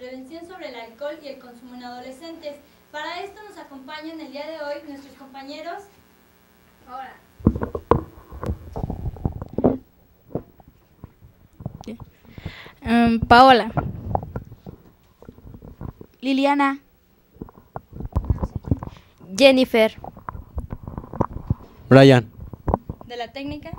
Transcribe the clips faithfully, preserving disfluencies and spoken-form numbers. prevención sobre el alcohol y el consumo en adolescentes. Para esto nos acompañan el día de hoy nuestros compañeros. Ahora. Um, Paola. Liliana. Jennifer. Brayan. De la técnica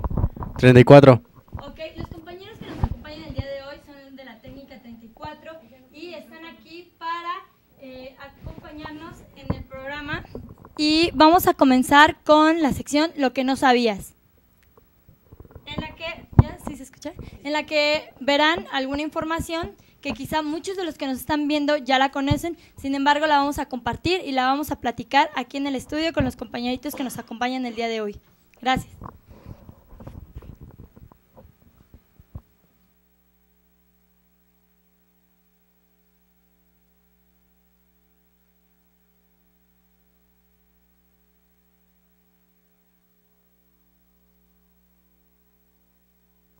treinta y cuatro. Ok, los compañeros que nos acompañan el día de hoy son de la técnica treinta y cuatro y están aquí para eh, acompañarnos en el programa. Y vamos a comenzar con la sección Lo que no sabías, en la que, ¿ya? ¿Sí se escucha? En la que verán alguna información que quizá muchos de los que nos están viendo ya la conocen, sin embargo la vamos a compartir y la vamos a platicar aquí en el estudio con los compañeritos que nos acompañan el día de hoy. Gracias.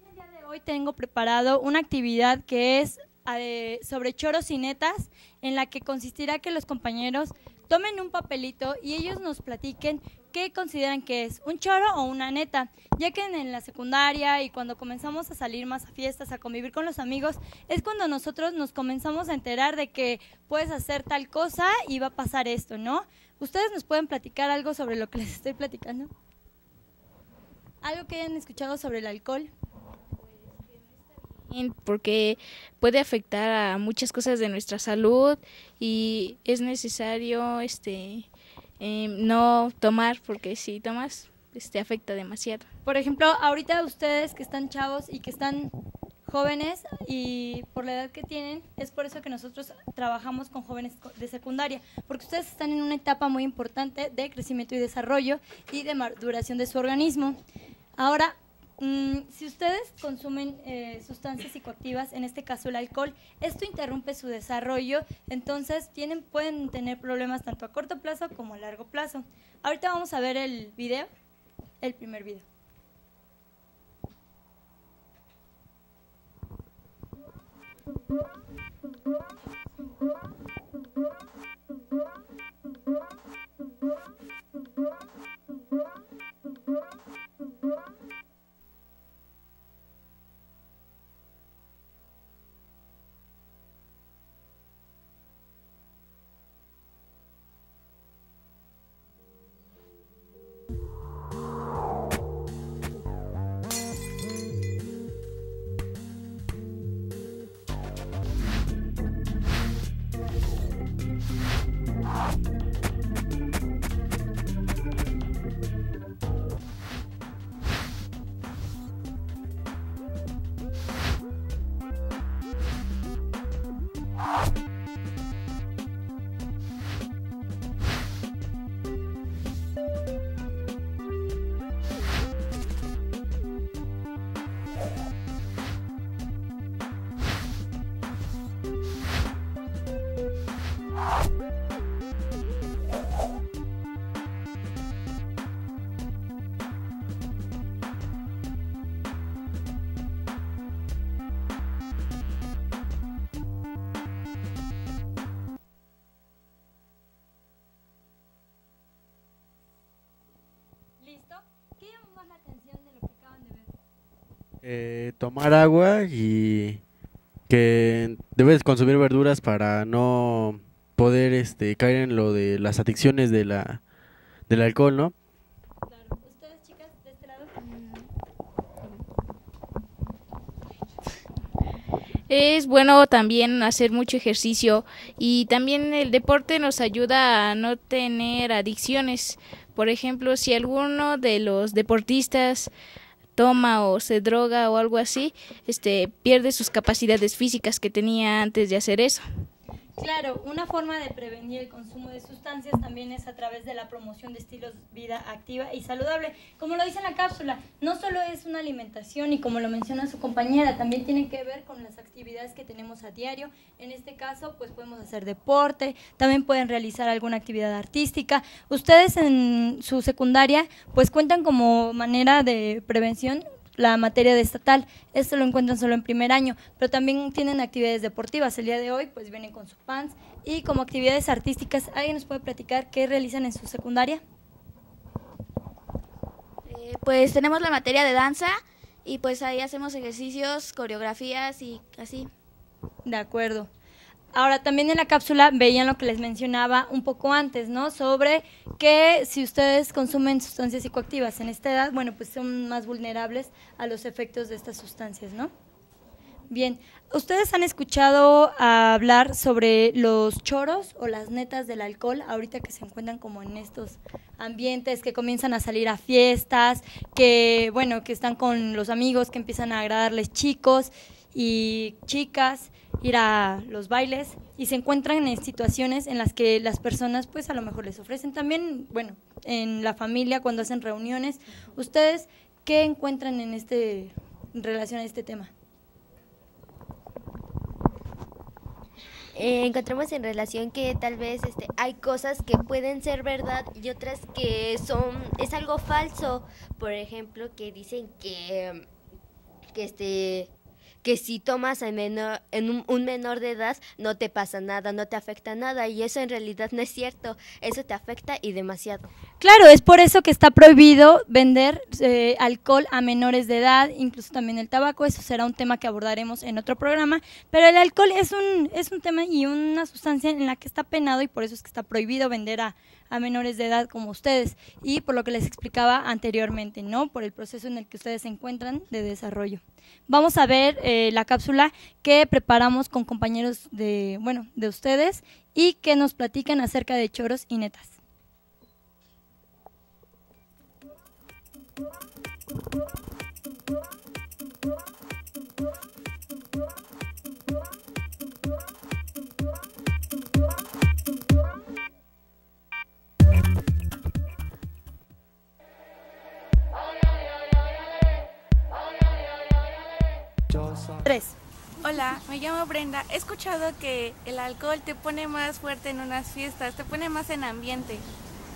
El día de hoy tengo preparado una actividad que es sobre choros y netas, en la que consistirá que los compañeros tomen un papelito y ellos nos platiquen qué consideran que es, un choro o una neta, ya que en la secundaria y cuando comenzamos a salir más a fiestas, a convivir con los amigos, es cuando nosotros nos comenzamos a enterar de que puedes hacer tal cosa y va a pasar esto, ¿no? ¿Ustedes nos pueden platicar algo sobre lo que les estoy platicando? ¿Algo que hayan escuchado sobre el alcohol? Porque puede afectar a muchas cosas de nuestra salud y es necesario este eh, no tomar, porque si tomas este afecta demasiado. Por ejemplo, ahorita ustedes que están chavos y que están jóvenes y por la edad que tienen, es por eso que nosotros trabajamos con jóvenes de secundaria, porque ustedes están en una etapa muy importante de crecimiento y desarrollo y de maduración de su organismo. Ahora, si ustedes consumen eh, sustancias psicoactivas, en este caso el alcohol, esto interrumpe su desarrollo, entonces tienen, pueden tener problemas tanto a corto plazo como a largo plazo. Ahorita vamos a ver el video, el primer video. Eh, tomar agua y que debes consumir verduras para no poder este, caer en lo de las adicciones de la, del alcohol, ¿no? Claro. ¿Ustedes, chicas, de este lado? Es bueno también hacer mucho ejercicio y también el deporte nos ayuda a no tener adicciones. Por ejemplo, si alguno de los deportistas toma o se droga o algo así, este pierde sus capacidades físicas que tenía antes de hacer eso. Claro, una forma de prevenir el consumo de sustancias también es a través de la promoción de estilos de vida activa y saludable. Como lo dice en la cápsula, no solo es una alimentación y como lo menciona su compañera, también tiene que ver con las actividades que tenemos a diario. En este caso, pues podemos hacer deporte, también pueden realizar alguna actividad artística. Ustedes en su secundaria, pues cuentan como manera de prevención la materia de estatal. Esto lo encuentran solo en primer año, pero también tienen actividades deportivas. El día de hoy pues vienen con su pants. Y como actividades artísticas, ¿alguien nos puede platicar qué realizan en su secundaria? Eh, pues tenemos la materia de danza y pues ahí hacemos ejercicios, coreografías y así. De acuerdo. Ahora, también en la cápsula veían lo que les mencionaba un poco antes, ¿no? Sobre que si ustedes consumen sustancias psicoactivas en esta edad, bueno, pues son más vulnerables a los efectos de estas sustancias, ¿no? Bien, ¿ustedes han escuchado hablar sobre los choros o las netas del alcohol? Ahorita que se encuentran como en estos ambientes, que comienzan a salir a fiestas, que, bueno, que están con los amigos, que empiezan a agradarles chicos y chicas, ir a los bailes, y se encuentran en situaciones en las que las personas pues a lo mejor les ofrecen también, bueno, en la familia cuando hacen reuniones. ¿Ustedes qué encuentran en este en relación a este tema? Eh, encontramos en relación que tal vez este, hay cosas que pueden ser verdad y otras que son es algo falso. Por ejemplo, que dicen que que este que si tomas en, menor, en un, un menor de edad no te pasa nada, no te afecta nada, y eso en realidad no es cierto, eso te afecta y demasiado. Claro, es por eso que está prohibido vender eh, alcohol a menores de edad, incluso también el tabaco. Eso será un tema que abordaremos en otro programa, pero el alcohol es un, es un tema y una sustancia en la que está penado, y por eso es que está prohibido vender a a menores de edad como ustedes, y por lo que les explicaba anteriormente, ¿no? Por el proceso en el que ustedes se encuentran de desarrollo. Vamos a ver eh, la cápsula que preparamos con compañeros de, bueno, de ustedes, y que nos platican acerca de choros y netas. Tres. Hola, me llamo Brenda. He escuchado que el alcohol te pone más fuerte en unas fiestas, te pone más en ambiente.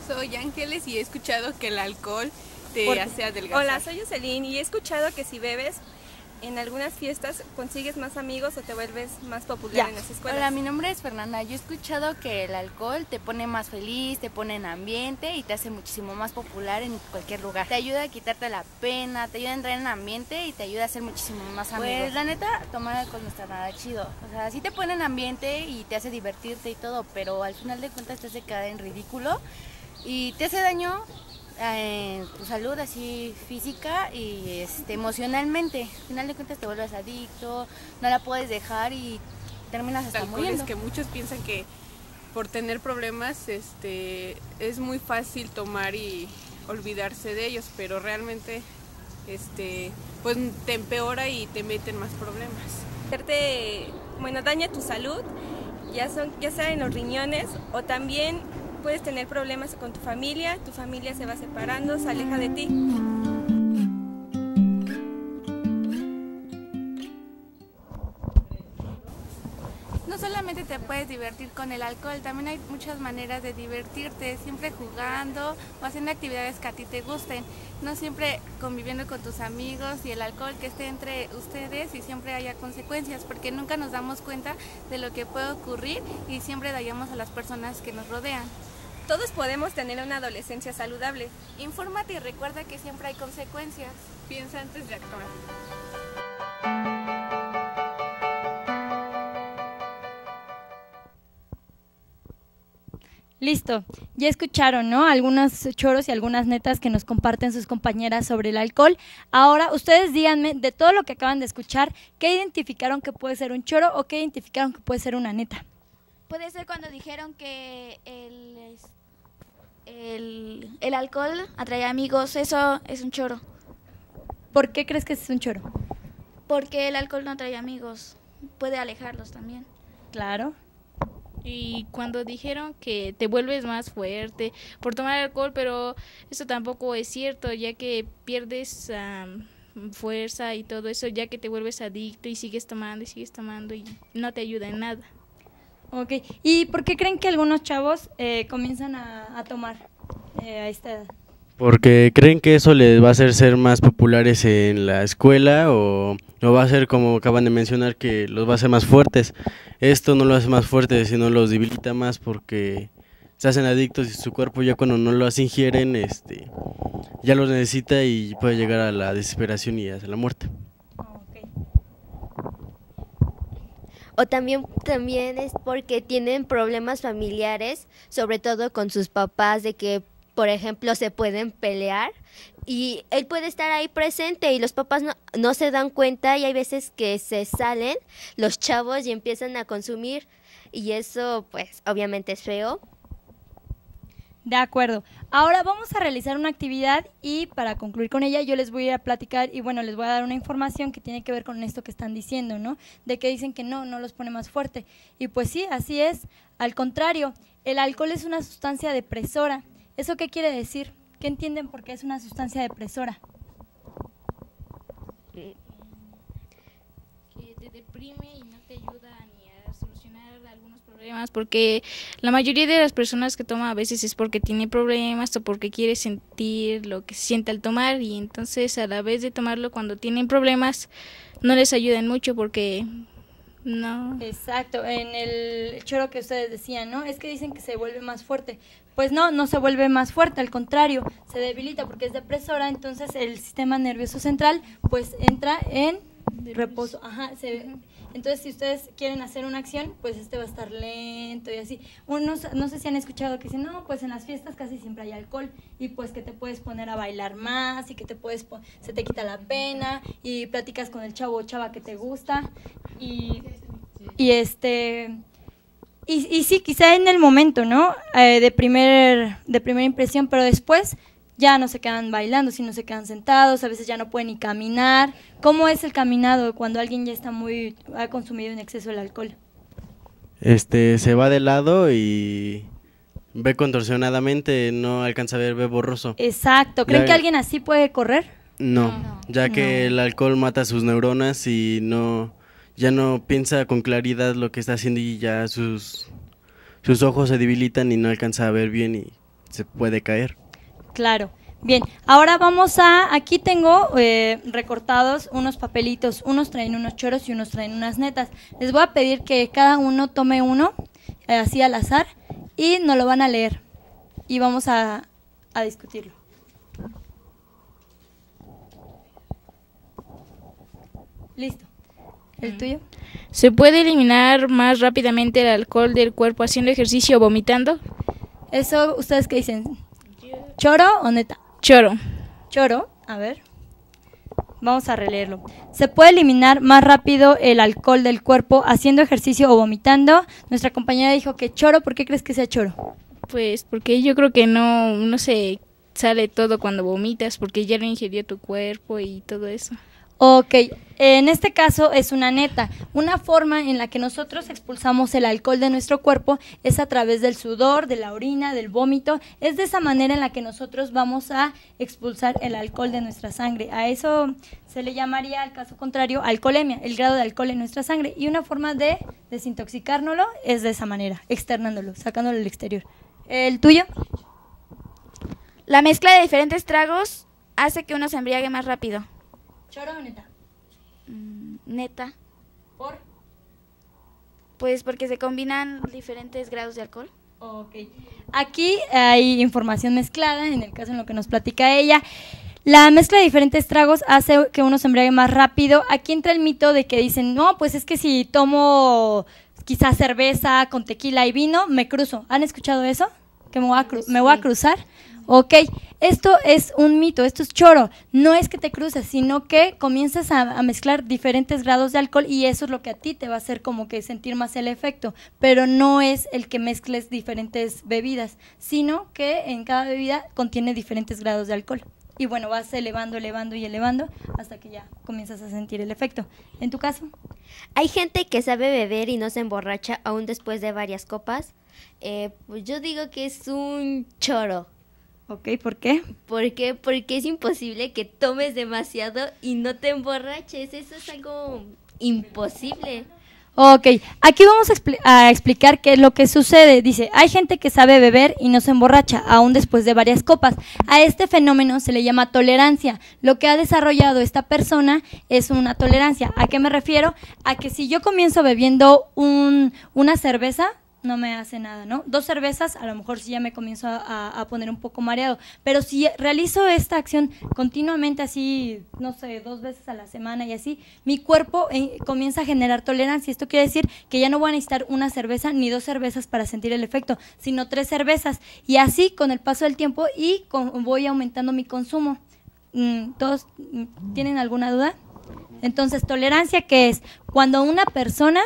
Soy Ángeles y he escuchado que el alcohol te hace adelgazar. Hola, soy Jocelyn y he escuchado que si bebes en algunas fiestas consigues más amigos o te vuelves más popular ya en las escuelas. Hola, mi nombre es Fernanda. Yo he escuchado que el alcohol te pone más feliz, te pone en ambiente y te hace muchísimo más popular en cualquier lugar. Te ayuda a quitarte la pena, te ayuda a entrar en ambiente y te ayuda a ser muchísimo más amigos. Pues la neta, tomar alcohol no está nada chido. O sea, sí te pone en ambiente y te hace divertirte y todo, pero al final de cuentas te hace quedar en ridículo y te hace daño Eh, tu salud, así física y este, emocionalmente. Al final de cuentas te vuelves adicto, no la puedes dejar y terminas hasta muriendo. Es que muchos piensan que por tener problemas este, es muy fácil tomar y olvidarse de ellos, pero realmente este, pues, te empeora y te meten más problemas. Bueno, daña tu salud, ya, son, ya sea en los riñones o también puedes tener problemas con tu familia, tu familia se va separando, se aleja de ti. No solamente te puedes divertir con el alcohol, también hay muchas maneras de divertirte, siempre jugando o haciendo actividades que a ti te gusten, no siempre conviviendo con tus amigos y el alcohol que esté entre ustedes y siempre haya consecuencias, porque nunca nos damos cuenta de lo que puede ocurrir y siempre dañamos a las personas que nos rodean. Todos podemos tener una adolescencia saludable. Infórmate y recuerda que siempre hay consecuencias. Piensa antes de actuar. Listo, ya escucharon, ¿no? Algunos choros y algunas netas que nos comparten sus compañeras sobre el alcohol. Ahora, ustedes díganme, de todo lo que acaban de escuchar, ¿qué identificaron que puede ser un choro o qué identificaron que puede ser una neta? Puede ser cuando dijeron que el, el, el alcohol atrae amigos, eso es un choro. ¿Por qué crees que es un choro? Porque el alcohol no atrae amigos, puede alejarlos también. Claro. Y cuando dijeron que te vuelves más fuerte por tomar alcohol, pero eso tampoco es cierto, ya que pierdes um, fuerza y todo eso, ya que te vuelves adicto y sigues tomando y sigues tomando y no te ayuda en nada. Ok, ¿y por qué creen que algunos chavos eh, comienzan a, a tomar eh, a esta edad? Porque creen que eso les va a hacer ser más populares en la escuela o, o va a ser como acaban de mencionar que los va a hacer más fuertes. Esto no los hace más fuertes, sino los debilita más porque se hacen adictos y su cuerpo ya cuando no las ingieren este, ya los necesita y puede llegar a la desesperación y hasta la muerte. O también, también es porque tienen problemas familiares, sobre todo con sus papás, de que, por ejemplo, se pueden pelear y él puede estar ahí presente y los papás no, no se dan cuenta y hay veces que se salen los chavos y empiezan a consumir y eso, pues, obviamente es feo. De acuerdo. Ahora vamos a realizar una actividad y para concluir con ella yo les voy a ir a platicar y bueno, les voy a dar una información que tiene que ver con esto que están diciendo, ¿no? De que dicen que no, no los pone más fuerte. Y pues sí, así es. Al contrario, el alcohol es una sustancia depresora. ¿Eso qué quiere decir? ¿Qué entienden por qué es una sustancia depresora? Que te deprime y no te ayuda ni a solucionar algunos problemas, porque la mayoría de las personas que toman a veces es porque tiene problemas o porque quiere sentir lo que se siente al tomar y entonces a la vez de tomarlo cuando tienen problemas no les ayudan mucho porque... No. Exacto, en el choro que ustedes decían, ¿no? Es que dicen que se vuelve más fuerte. Pues no, no se vuelve más fuerte, al contrario, se debilita porque es depresora, entonces el sistema nervioso central pues entra en reposo. Ajá, se, entonces si ustedes quieren hacer una acción, pues este va a estar lento y así. Unos, no sé si han escuchado que dicen, no, pues en las fiestas casi siempre hay alcohol y pues que te puedes poner a bailar más y que te puedes, se te quita la pena y platicas con el chavo o chava que te gusta. Y, y este y, y sí, quizá en el momento, ¿no? Eh, de, primer, de primera impresión, pero después ya no se quedan bailando, sino se quedan sentados, a veces ya no pueden ni caminar. ¿Cómo es el caminado cuando alguien ya está muy, ha consumido en exceso el alcohol? Este, se va de lado y ve contorsionadamente, no alcanza a ver, ve borroso. Exacto, ¿creen ya... que alguien así puede correr? No, no. ya que no. el alcohol mata sus neuronas y no... ya no piensa con claridad lo que está haciendo y ya sus, sus ojos se debilitan y no alcanza a ver bien y se puede caer. Claro. Bien, ahora vamos a, aquí tengo eh, recortados unos papelitos, unos traen unos choros y unos traen unas netas. Les voy a pedir que cada uno tome uno, eh, así al azar, y nos lo van a leer y vamos a, a discutirlo. Listo. ¿El tuyo? ¿Se puede eliminar más rápidamente el alcohol del cuerpo haciendo ejercicio o vomitando? Eso, ¿ustedes qué dicen? ¿Choro o neta? Choro. Choro, a ver. Vamos a releerlo. ¿Se puede eliminar más rápido el alcohol del cuerpo haciendo ejercicio o vomitando? Nuestra compañera dijo que choro, ¿por qué crees que sea choro? Pues porque yo creo que no, no se sale todo cuando vomitas porque ya lo ingirió tu cuerpo y todo eso. Ok, en este caso es una neta. Una forma en la que nosotros expulsamos el alcohol de nuestro cuerpo es a través del sudor, de la orina, del vómito. Es de esa manera en la que nosotros vamos a expulsar el alcohol de nuestra sangre. A eso se le llamaría, al caso contrario, alcoholemia, el grado de alcohol en nuestra sangre. Y una forma de desintoxicárnoslo es de esa manera, externándolo, sacándolo al exterior. ¿El tuyo? La mezcla de diferentes tragos hace que uno se embriague más rápido. ¿Choro o neta? Mm, neta. ¿Por? Pues porque se combinan diferentes grados de alcohol. Ok. Aquí hay información mezclada, en el caso en lo que nos platica ella. La mezcla de diferentes tragos hace que uno se embriague más rápido. Aquí entra el mito de que dicen, no, pues es que si tomo quizás cerveza con tequila y vino, me cruzo. ¿Han escuchado eso? ¿Que me voy a, cru sí. me voy a cruzar? Ok, esto es un mito, esto es choro, no es que te cruces, sino que comienzas a, a mezclar diferentes grados de alcohol y eso es lo que a ti te va a hacer como que sentir más el efecto, pero no es el que mezcles diferentes bebidas, sino que en cada bebida contiene diferentes grados de alcohol. Y bueno, vas elevando, elevando y elevando hasta que ya comienzas a sentir el efecto. ¿En tu caso? Hay gente que sabe beber y no se emborracha aún después de varias copas, eh, pues yo digo que es un choro. Ok, ¿por qué? ¿Por qué? Porque es imposible que tomes demasiado y no te emborraches, eso es algo imposible. Ok, aquí vamos a, expli a explicar qué es lo que sucede. Dice, hay gente que sabe beber y no se emborracha, aún después de varias copas. A este fenómeno se le llama tolerancia. Lo que ha desarrollado esta persona es una tolerancia. ¿A qué me refiero? A que si yo comienzo bebiendo un, una cerveza, no me hace nada, ¿no? Dos cervezas, a lo mejor sí ya me comienzo a, a poner un poco mareado, pero si realizo esta acción continuamente así, no sé, dos veces a la semana y así, mi cuerpo eh, comienza a generar tolerancia. Esto quiere decir que ya no voy a necesitar una cerveza ni dos cervezas para sentir el efecto, sino tres cervezas, y así con el paso del tiempo y con, voy aumentando mi consumo. ¿Todos tienen alguna duda? Entonces, tolerancia, ¿qué es? Cuando una persona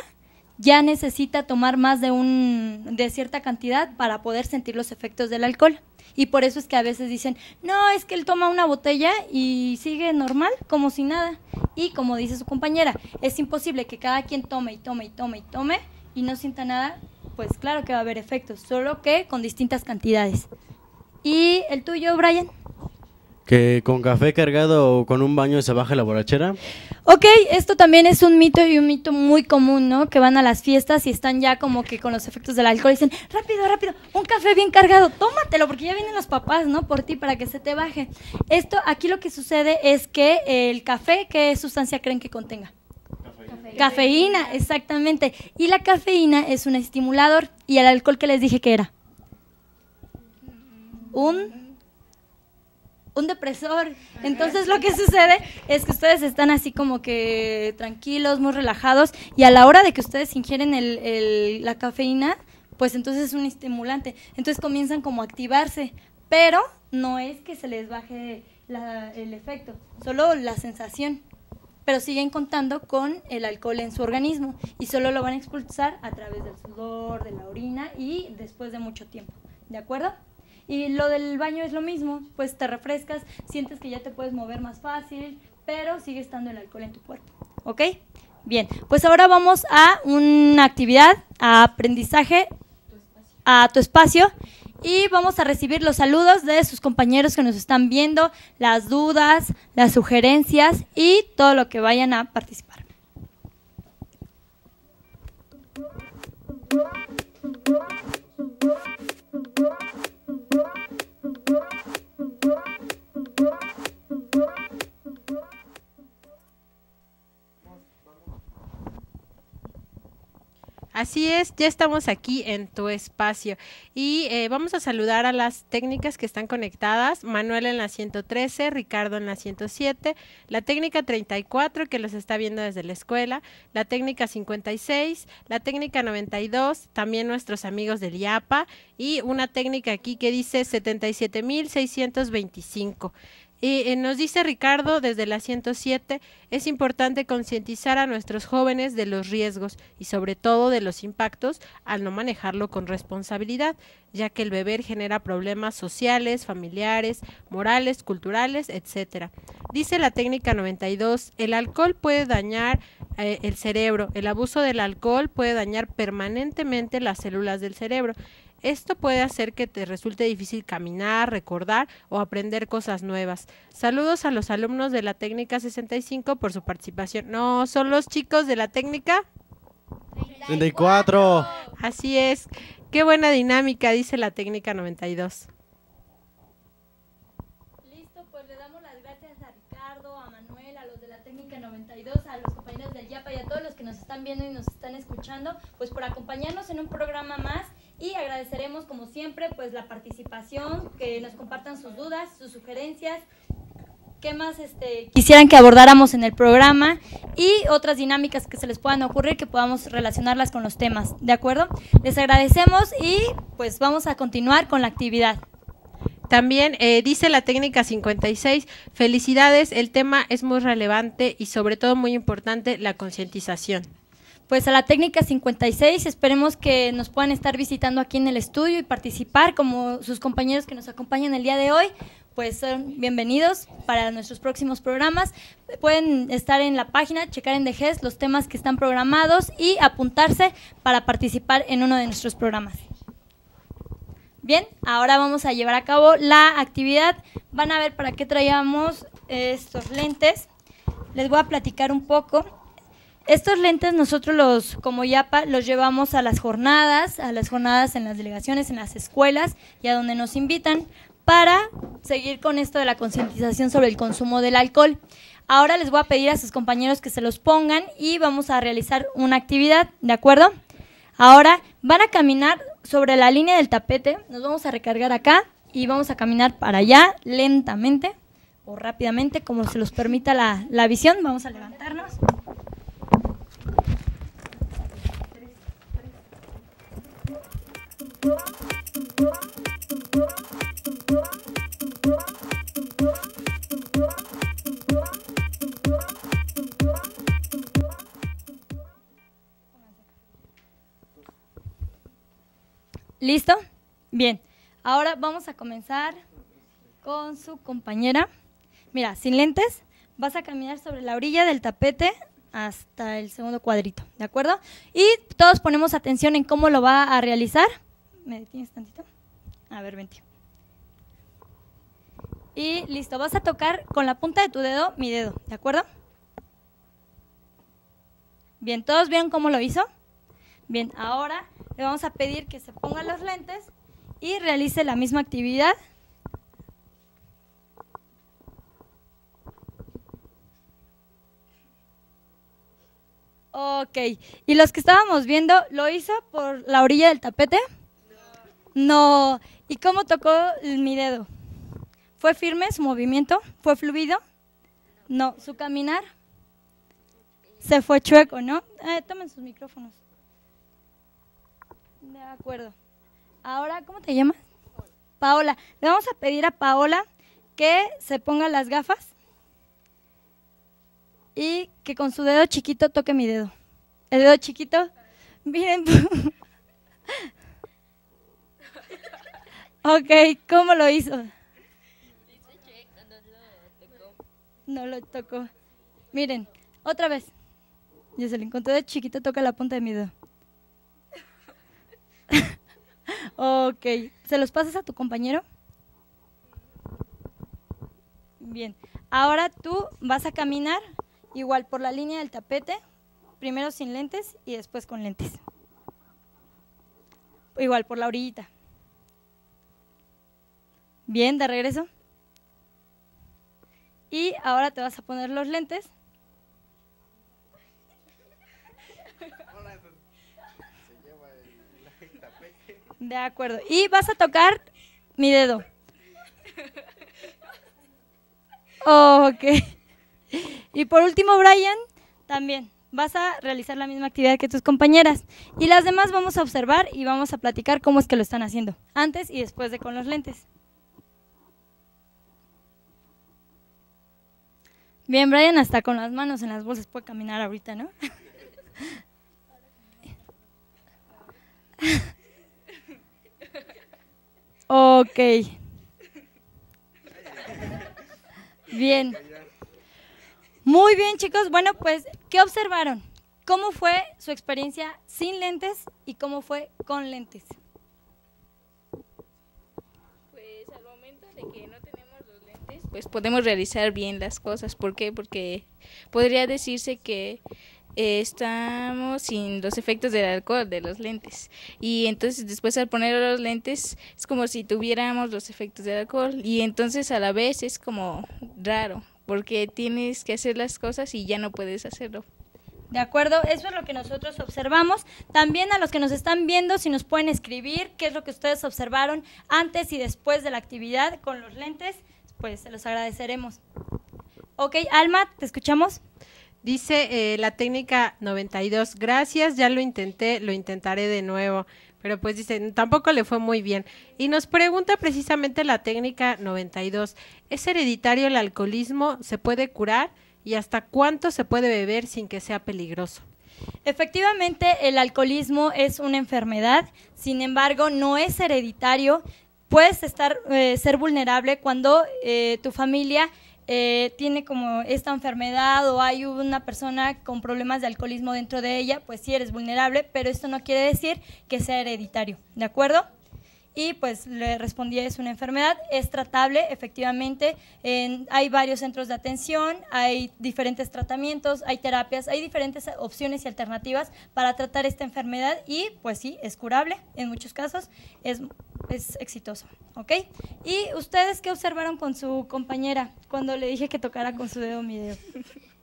ya necesita tomar más de un de cierta cantidad para poder sentir los efectos del alcohol. Y por eso es que a veces dicen, no, es que él toma una botella y sigue normal, como si nada. Y como dice su compañera, es imposible que cada quien tome y tome y tome y tome y no sienta nada, pues claro que va a haber efectos, solo que con distintas cantidades. ¿Y el tuyo, Brayan? ¿Que con café cargado o con un baño se baja la borrachera? Ok, esto también es un mito y un mito muy común, ¿no? Que van a las fiestas y están ya como que con los efectos del alcohol y dicen, rápido, rápido, un café bien cargado, tómatelo porque ya vienen los papás, ¿no? Por ti, para que se te baje. Esto, aquí lo que sucede es que el café, ¿qué sustancia creen que contenga? Cafeína. Cafeína, exactamente. Y la cafeína es un estimulador. ¿Y el alcohol que les dije que era? Un... un depresor. Entonces lo que sucede es que ustedes están así como que tranquilos, muy relajados, y a la hora de que ustedes ingieren el, el, la cafeína, pues entonces es un estimulante, entonces comienzan como a activarse, pero no es que se les baje la, el efecto, solo la sensación, pero siguen contando con el alcohol en su organismo y solo lo van a expulsar a través del sudor, de la orina y después de mucho tiempo, ¿de acuerdo? Y lo del baño es lo mismo, pues te refrescas, sientes que ya te puedes mover más fácil, pero sigue estando el alcohol en tu cuerpo, ¿ok? Bien, pues ahora vamos a una actividad, a aprendizaje, a tu espacio, y vamos a recibir los saludos de sus compañeros que nos están viendo, las dudas, las sugerencias y todo lo que vayan a participar. Así es, ya estamos aquí en tu espacio y eh, vamos a saludar a las técnicas que están conectadas, Manuel en la ciento trece, Ricardo en la ciento siete, la técnica treinta y cuatro que los está viendo desde la escuela, la técnica cincuenta y seis, la técnica noventa y dos, también nuestros amigos del I A P A y una técnica aquí que dice setenta y siete mil seiscientos veinticinco. Y eh, nos dice Ricardo desde la ciento siete, es importante concientizar a nuestros jóvenes de los riesgos y sobre todo de los impactos al no manejarlo con responsabilidad, ya que el beber genera problemas sociales, familiares, morales, culturales, etcétera. Dice la técnica noventa y dos, el alcohol puede dañar eh, el cerebro, el abuso del alcohol puede dañar permanentemente las células del cerebro. Esto puede hacer que te resulte difícil caminar, recordar o aprender cosas nuevas. Saludos a los alumnos de la técnica sesenta y cinco por su participación. No, son los chicos de la técnica treinta y cuatro. Así es. Qué buena dinámica, dice la técnica noventa y dos. Listo, pues le damos las gracias a Ricardo, a Manuel, a los de la técnica noventa y dos, a los compañeros del I A P A y a todos los que nos están viendo y nos están escuchando, pues por acompañarnos en un programa más. Y agradeceremos, como siempre, pues la participación, que nos compartan sus dudas, sus sugerencias, qué más este, quisieran que abordáramos en el programa y otras dinámicas que se les puedan ocurrir, que podamos relacionarlas con los temas, ¿de acuerdo? Les agradecemos y pues vamos a continuar con la actividad. También eh, dice la técnica cincuenta y seis, felicidades, el tema es muy relevante y sobre todo muy importante la concientización. Pues a la técnica cincuenta y seis, esperemos que nos puedan estar visitando aquí en el estudio y participar como sus compañeros que nos acompañan el día de hoy, pues son bienvenidos para nuestros próximos programas. Pueden estar en la página, checar en D G E S los temas que están programados y apuntarse para participar en uno de nuestros programas. Bien, ahora vamos a llevar a cabo la actividad. Van a ver para qué traíamos estos lentes. Les voy a platicar un poco. Estos lentes nosotros los, como IAPA, los llevamos a las jornadas, a las jornadas en las delegaciones, en las escuelas y a donde nos invitan para seguir con esto de la concientización sobre el consumo del alcohol. Ahora les voy a pedir a sus compañeros que se los pongan y vamos a realizar una actividad, ¿de acuerdo? Ahora van a caminar sobre la línea del tapete, nos vamos a recargar acá y vamos a caminar para allá lentamente o rápidamente, como se los permita la, la visión. Vamos a levantarnos. ¿Listo? Bien. Ahora vamos a comenzar con su compañera. Mira, sin lentes, vas a caminar sobre la orilla del tapete hasta el segundo cuadrito, ¿de acuerdo? Y todos ponemos atención en cómo lo va a realizar. ¿Me detienes tantito? A ver, vente. Y listo, vas a tocar con la punta de tu dedo mi dedo, ¿de acuerdo? Bien, ¿todos vieron cómo lo hizo? Bien, ahora le vamos a pedir que se pongan los lentes y realice la misma actividad. Ok, ¿y los que estábamos viendo, lo hizo por la orilla del tapete? No. No. ¿Y cómo tocó mi dedo? ¿Fue firme su movimiento? ¿Fue fluido? No. ¿Su caminar? Se fue chueco, ¿no? Eh, tomen sus micrófonos. De acuerdo. Ahora, ¿cómo te llamas? Paola. Le vamos a pedir a Paola que se ponga las gafas y que con su dedo chiquito toque mi dedo. El dedo chiquito. Miren. Ok, ¿cómo lo hizo? No lo tocó. Miren, otra vez. Yo se le encontré de chiquito, toca la punta de mi dedo. Ok, ¿se los pasas a tu compañero? Bien, ahora tú vas a caminar igual por la línea del tapete, primero sin lentes y después con lentes. Igual por la orillita. Bien, de regreso. Y ahora te vas a poner los lentes. De acuerdo. Y vas a tocar mi dedo. Ok. Y por último, Brayan, también vas a realizar la misma actividad que tus compañeras. Y las demás vamos a observar y vamos a platicar cómo es que lo están haciendo, antes y después de con los lentes. Bien, Brayan, hasta con las manos en las bolsas puede caminar ahorita, ¿no? Ok. Bien. Muy bien, chicos. Bueno, pues, ¿qué observaron? ¿Cómo fue su experiencia sin lentes y cómo fue con lentes? Pues, al momento de que no tenemos los lentes, pues podemos realizar bien las cosas. ¿Por qué? Porque podría decirse que Eh, estamos sin los efectos del alcohol, de los lentes, y entonces después al poner los lentes es como si tuviéramos los efectos del alcohol, y entonces a la vez es como raro, porque tienes que hacer las cosas y ya no puedes hacerlo. De acuerdo, eso es lo que nosotros observamos. También a los que nos están viendo, si nos pueden escribir qué es lo que ustedes observaron antes y después de la actividad con los lentes, pues se los agradeceremos. Ok, Alma, ¿te escuchamos? Dice eh, la técnica noventa y dos, gracias, ya lo intenté, lo intentaré de nuevo, pero pues dice, tampoco le fue muy bien. Y nos pregunta precisamente la técnica noventa y dos, ¿es hereditario el alcoholismo? ¿Se puede curar? ¿Y hasta cuánto se puede beber sin que sea peligroso? Efectivamente, el alcoholismo es una enfermedad, sin embargo, no es hereditario. Puedes estar, eh, ser vulnerable cuando eh, tu familia Eh, tiene como esta enfermedad o hay una persona con problemas de alcoholismo dentro de ella, pues sí eres vulnerable, pero esto no quiere decir que sea hereditario, ¿de acuerdo? y pues le respondí, es una enfermedad, es tratable efectivamente, en, hay varios centros de atención, hay diferentes tratamientos, hay terapias, hay diferentes opciones y alternativas para tratar esta enfermedad y pues sí, es curable en muchos casos, es, es exitoso, ¿ok? ¿Y ustedes qué observaron con su compañera cuando le dije que tocara con su dedo mi dedo?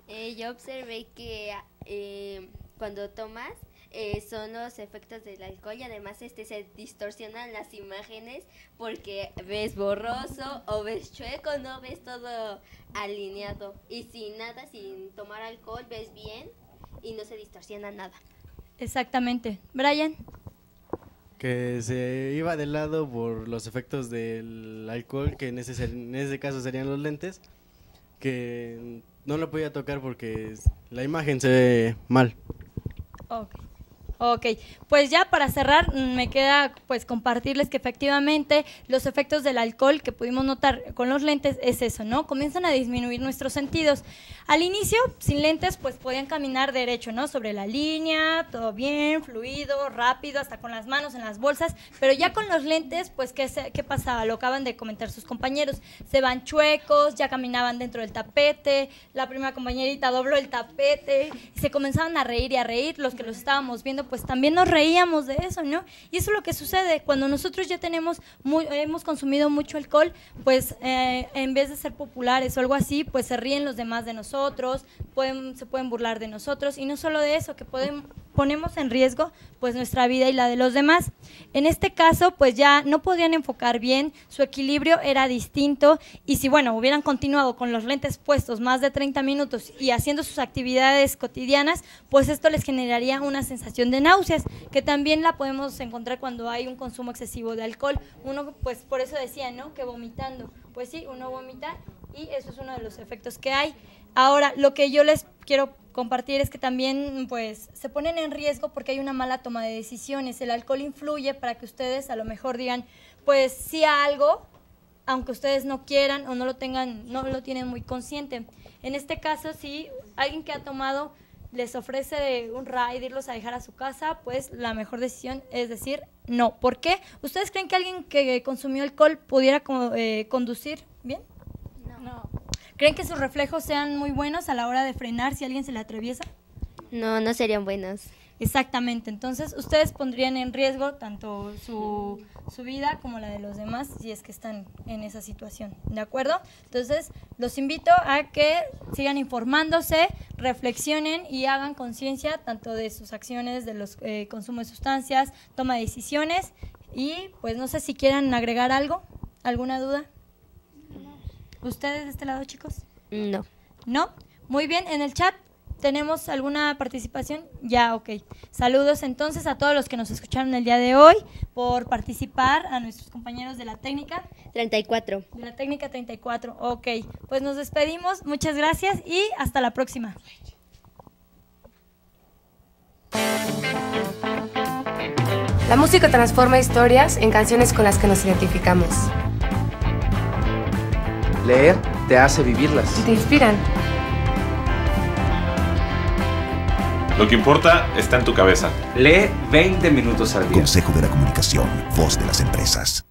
Eh, yo observé que eh, cuando tomas, Eh, son los efectos del alcohol y además este se distorsionan las imágenes porque ves borroso o ves chueco, no ves todo alineado. Y sin nada, sin tomar alcohol, ves bien y no se distorsiona nada. Exactamente. Brayan. Que se iba de lado por los efectos del alcohol, que en ese, en ese caso serían los lentes, que no lo podía tocar porque la imagen se ve mal. Okay. Ok, pues ya para cerrar me queda pues compartirles que efectivamente los efectos del alcohol que pudimos notar con los lentes es eso, ¿no? Comienzan a disminuir nuestros sentidos. Al inicio, sin lentes, pues podían caminar derecho, ¿no? Sobre la línea, todo bien, fluido, rápido, hasta con las manos en las bolsas, pero ya con los lentes, pues ¿qué, se, qué pasaba? Lo acaban de comentar sus compañeros, se van chuecos, ya caminaban dentro del tapete, la primera compañerita dobló el tapete, y se comenzaban a reír y a reír, los que los estábamos viendo pues también nos reíamos de eso, ¿no? Y eso es lo que sucede, cuando nosotros ya tenemos muy, hemos consumido mucho alcohol, pues eh, en vez de ser populares o algo así, pues se ríen los demás de nosotros, pueden, se pueden burlar de nosotros, y no solo de eso, que podemos, ponemos en riesgo pues nuestra vida y la de los demás. En este caso, pues ya no podían enfocar bien, su equilibrio era distinto, y si, bueno, hubieran continuado con los lentes puestos más de treinta minutos y haciendo sus actividades cotidianas, pues esto les generaría una sensación de De náuseas, que también la podemos encontrar cuando hay un consumo excesivo de alcohol. Uno, pues por eso decía, ¿no?, que vomitando, pues sí, uno vomita y eso es uno de los efectos que hay. Ahora, lo que yo les quiero compartir es que también pues se ponen en riesgo porque hay una mala toma de decisiones. El alcohol influye para que ustedes a lo mejor digan, pues sí a algo, aunque ustedes no quieran o no lo tengan, no lo tienen muy consciente. En este caso, si alguien que ha tomado les ofrece un ride, irlos a dejar a su casa, pues la mejor decisión es decir no. ¿Por qué? ¿Ustedes creen que alguien que consumió alcohol pudiera eh, conducir bien? No. No. ¿Creen que sus reflejos sean muy buenos a la hora de frenar si alguien se le atraviesa? No, no serían buenos. Exactamente, entonces ustedes pondrían en riesgo tanto su, su vida como la de los demás si es que están en esa situación, ¿de acuerdo? Entonces los invito a que sigan informándose, reflexionen y hagan conciencia tanto de sus acciones, de los eh, consumo de sustancias, toma de decisiones y pues no sé si quieran agregar algo, alguna duda. No. ¿Ustedes de este lado, chicos? No. ¿No? Muy bien, en el chat. ¿Tenemos alguna participación? Ya, ok. Saludos entonces a todos los que nos escucharon el día de hoy por participar, a nuestros compañeros de la técnica treinta y cuatro. De la técnica treinta y cuatro, ok. Pues nos despedimos, muchas gracias y hasta la próxima. La música transforma historias en canciones con las que nos identificamos. Leer te hace vivirlas. Y te inspiran. Lo que importa está en tu cabeza. Lee veinte minutos al día. Consejo de la Comunicación, voz de las empresas.